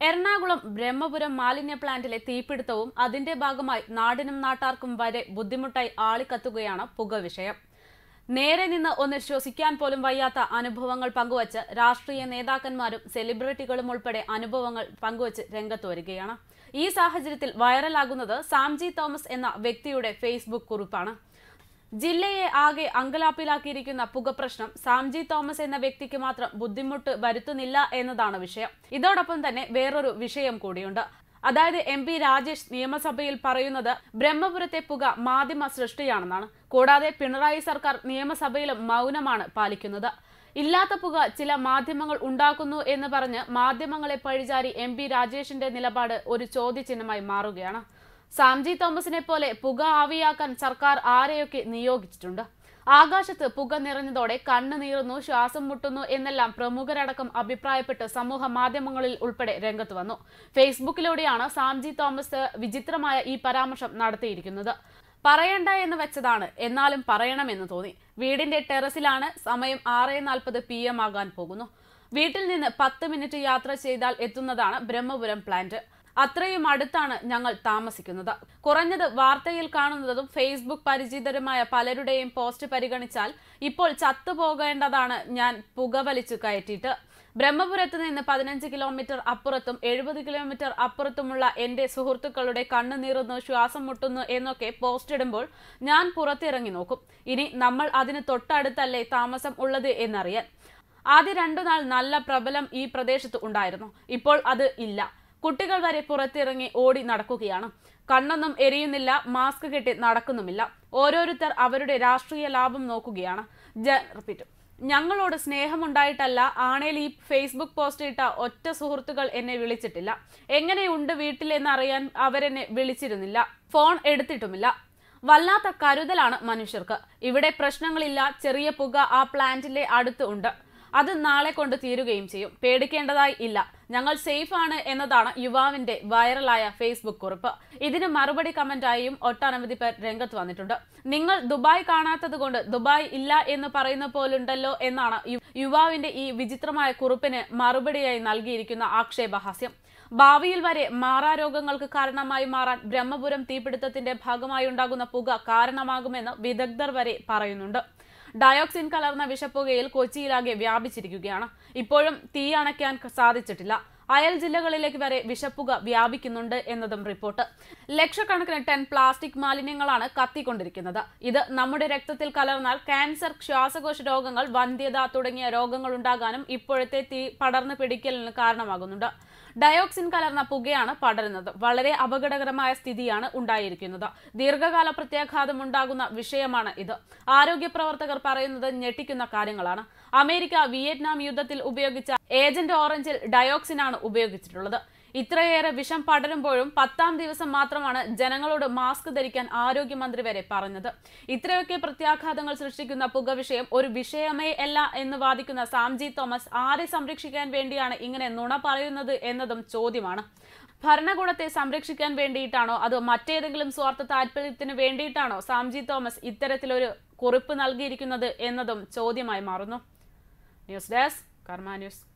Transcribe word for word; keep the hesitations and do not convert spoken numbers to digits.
Ernakulam Brahmapuram Malinya Plantile Theepidithawum Athinte Bhagamai Nadinum Nattarkkum Vare Buddhimuttai Aalikkathukayanu Puka Vishayam. നേരെ നിന്ന് ഒന്ന് ശ്വസിക്കാൻ പോലും വയ്യാത്ത അനുഭവങ്ങൾ പങ്കുവച്ച് രാഷ്ട്രീയ നേതാക്കന്മാരും സെലിബ്രിറ്റികളും ഉൾപ്പെടെ അനുഭവങ്ങൾ പങ്കുവച്ച് രംഗത്തുവരികയാണ്. ഈ സാഹചര്യത്തിൽ വൈറലാകുന്നത് സാംജി തോമസ് എന്ന വ്യക്തിയുടെ ഫേസ്ബുക്ക് കുറിപ്പാണ്. ജില്ലയെ ആകെ അങ്കലാപ്പിലാക്കിയിരിക്കുന്ന പുകപ്രശ്നം സാംജി തോമസ് എന്ന വ്യക്തിക്ക് മാത്രം ബുദ്ധിമുട്ട് വരുത്തുന്നില്ല എന്നതാണ് വിഷയം. ഇതോടൊപ്പം തന്നെ വേറൊരു വിഷയം കൂടിയുണ്ട്. അതായത് എം പി രാജേഷ് നിയമസഭയിൽ പറയുന്നത് ബ്രഹ്മപുരത്തെ പുക മാധ്യമ സൃഷ്ടിയാണെന്നാണ്. കൂടാതെ പിണറായി സർക്കാർ നിയമസഭയിലും മൗനമാണ് പാലിക്കുന്നത്. ഇല്ലാത്ത പുക ചില മാധ്യമങ്ങൾ ഉണ്ടാക്കുന്നു എന്ന് പറഞ്ഞ് മാധ്യമങ്ങളെ പഴിചാരി എം പി രാജേഷിന്റെ നിലപാട് ഒരു ചോദ്യചിഹ്നമായി മാറുകയാണ്. സാംജി തോമസിനെ പോലെ പുക ആവിയാക്കാൻ സർക്കാർ ആരെയൊക്കെ നിയോഗിച്ചിട്ടുണ്ട്. ആകാശത്ത് പുക നിറഞ്ഞതോടെ കണ്ണ് നീറുന്നു, ശ്വാസം മുട്ടുന്നു എന്നെല്ലാം പ്രമുഖരടക്കം അഭിപ്രായപ്പെട്ട് സമൂഹ മാധ്യമങ്ങളിൽ ഉൾപ്പെടെ രംഗത്ത് വന്നു. ഫേസ്ബുക്കിലൂടെയാണ് സാംജി തോമസ് വിചിത്രമായ ഈ പരാമർശം നടത്തിയിരിക്കുന്നത്. പറയണ്ട എന്ന് വെച്ചതാണ്, എന്നാലും പറയണമെന്ന് തോന്നി. വീടിന്റെ ടെറസിലാണ്. സമയം ആറ് നാൽപ്പത് പി എം ആകാൻ പോകുന്നു. വീട്ടിൽ നിന്ന് പത്ത് മിനിറ്റ് യാത്ര ചെയ്താൽ എത്തുന്നതാണ് ബ്രഹ്മപുരം പ്ലാന്റ്. അത്രയും അടുത്താണ് ഞങ്ങൾ താമസിക്കുന്നത്. കുറഞ്ഞത് വാർത്തയിൽ കാണുന്നതും ഫേസ്ബുക്ക് പരിചിതരുമായ പലരുടെയും പോസ്റ്റ് പരിഗണിച്ചാൽ ഇപ്പോൾ ചത്തുപോകേണ്ടതാണ് ഞാൻ പുകവലിച്ചു കയറ്റിയിട്ട്. ബ്രഹ്മപുരത്ത് നിന്ന് പതിനഞ്ച് കിലോമീറ്റർ അപ്പുറത്തും എഴുപത് കിലോമീറ്റർ അപ്പുറത്തുമുള്ള എന്റെ സുഹൃത്തുക്കളുടെ കണ്ണ് നീറുന്നു, ശ്വാസം മുട്ടുന്നു എന്നൊക്കെ പോസ്റ്റ് ഇടുമ്പോൾ ഞാൻ പുറത്തിറങ്ങി നോക്കും. ഇനി നമ്മൾ അതിന് തൊട്ടടുത്തല്ലേ താമസം ഉള്ളത് എന്നറിയാൻ. ആദ്യ രണ്ടു നാൾ നല്ല പ്രബലം ഈ പ്രദേശത്ത് ഉണ്ടായിരുന്നു. ഇപ്പോൾ അത് ഇല്ല. കുട്ടികൾ വരെ പുറത്തിറങ്ങി ഓടി നടക്കുകയാണ്. കണ്ണൊന്നും എരിയുന്നില്ല, മാസ്ക് കെട്ടി നടക്കുന്നുമില്ല. ഓരോരുത്തർ അവരുടെ രാഷ്ട്രീയ ലാഭം നോക്കുകയാണ്. ഞങ്ങളോട് സ്നേഹമുണ്ടായിട്ടല്ല. ആണേൽ ഈ ഫേസ്ബുക്ക് പോസ്റ്റ് ഇട്ട ഒറ്റ സുഹൃത്തുക്കൾ എന്നെ വിളിച്ചിട്ടില്ല. എങ്ങനെയുണ്ട് വീട്ടിലെന്നറിയാൻ അവരെന്നെ വിളിച്ചിരുന്നില്ല, ഫോൺ എടുത്തിട്ടുമില്ല. വല്ലാത്ത കരുതലാണ് മനുഷ്യർക്ക്. ഇവിടെ പ്രശ്നങ്ങളില്ല. ചെറിയ പുക ആ പ്ലാന്റിന്റെ അടുത്ത് ഉണ്ട്. അത് നാളെ കൊണ്ട് തീരുകയും ചെയ്യും. പേടിക്കേണ്ടതായി ഇല്ല. ഞങ്ങൾ സേഫ് ആണ് എന്നതാണ് യുവാവിന്റെ വൈറലായ ഫേസ്ബുക്ക് കുറിപ്പ്. ഇതിന് മറുപടി കമന്റായും ഒട്ടനവധി പേർ രംഗത്ത് വന്നിട്ടുണ്ട്. നിങ്ങൾ ദുബായ് കാണാത്തത് കൊണ്ട് ദുബായ് ഇല്ല എന്ന് പറയുന്ന പോലുണ്ടല്ലോ എന്നാണ് യുവാവിന്റെ ഈ വിചിത്രമായ കുറിപ്പിന് മറുപടിയായി നൽകിയിരിക്കുന്ന ആക്ഷേപഹാസ്യം. ഭാവിയിൽ വരെ മാറാരോഗങ്ങൾക്ക് കാരണമായി മാറാൻ ബ്രഹ്മപുരം തീപിടുത്തത്തിന്റെ ഭാഗമായി ഉണ്ടാകുന്ന പുക കാരണമാകുമെന്ന് വിദഗ്ധർ വരെ പറയുന്നുണ്ട്. ഡയോക്സിൻ കലർന്ന വിഷപ്പുകയിൽ കൊച്ചിയിലാകെ വ്യാപിച്ചിരിക്കുകയാണ്. ഇപ്പോഴും തീയണയ്ക്കാൻ സാധിച്ചിട്ടില്ല. അയൽ ജില്ലകളിലേക്ക് വരെ വിഷപ്പുക വ്യാപിക്കുന്നുണ്ട് എന്നതും റിപ്പോർട്ട്. ലക്ഷക്കണക്കിന് ടൺ പ്ലാസ്റ്റിക് മാലിന്യങ്ങളാണ് കത്തിക്കൊണ്ടിരിക്കുന്നത്. ഇത് നമ്മുടെ രക്തത്തിൽ കലർന്നാൽ ക്യാൻസർ, ശ്വാസകോശ രോഗങ്ങൾ, വന്ധ്യത തുടങ്ങിയ രോഗങ്ങൾ ഉണ്ടാകാനും ഇപ്പോഴത്തെ തീ പടർന്നു പിടിക്കലിന് കാരണമാകുന്നുണ്ട്. ഡയോക്സിൻ കലർന്ന പുകയാണ് പടരുന്നത്. വളരെ അപകടകരമായ സ്ഥിതിയാണ് ഉണ്ടായിരിക്കുന്നത്. ദീർഘകാല പ്രത്യാഘാതം ഉണ്ടാകുന്ന വിഷയമാണ് ഇത്. ആരോഗ്യ പ്രവർത്തകർ പറയുന്നത് ഞെട്ടിക്കുന്ന കാര്യങ്ങളാണ്. അമേരിക്ക വിയറ്റ്നാം യുദ്ധത്തിൽ ഉപയോഗിച്ച ഏജന്റ് ഓറഞ്ചിൽ ഡയോക്സിനാണ് ഉപയോഗിച്ചിട്ടുള്ളത്. ഇത്രയേറെ വിഷം പടരുമ്പോഴും പത്താം ദിവസം മാത്രമാണ് ജനങ്ങളോട് മാസ്ക് ധരിക്കാൻ ആരോഗ്യമന്ത്രി വരെ പറഞ്ഞത്. ഇത്രയൊക്കെ പ്രത്യാഘാതങ്ങൾ സൃഷ്ടിക്കുന്ന പുക വിഷയം ഒരു വിഷയമേ അല്ല എന്ന് വാദിക്കുന്ന സാംജി തോമസ് ആരെ സംരക്ഷിക്കാൻ വേണ്ടിയാണ് ഇങ്ങനെ നുണ പറയുന്നത് എന്നതും ചോദ്യമാണ്. ഭരണകൂടത്തെ സംരക്ഷിക്കാൻ വേണ്ടിയിട്ടാണോ അതോ മറ്റേതെങ്കിലും സ്വാർത്ഥ താൽപര്യത്തിന് വേണ്ടിയിട്ടാണോ സാംജി തോമസ് ഇത്തരത്തിലൊരു കുറിപ്പ് നൽകിയിരിക്കുന്നത് എന്നതും ചോദ്യമായി മാറുന്നു. News desk Karma news.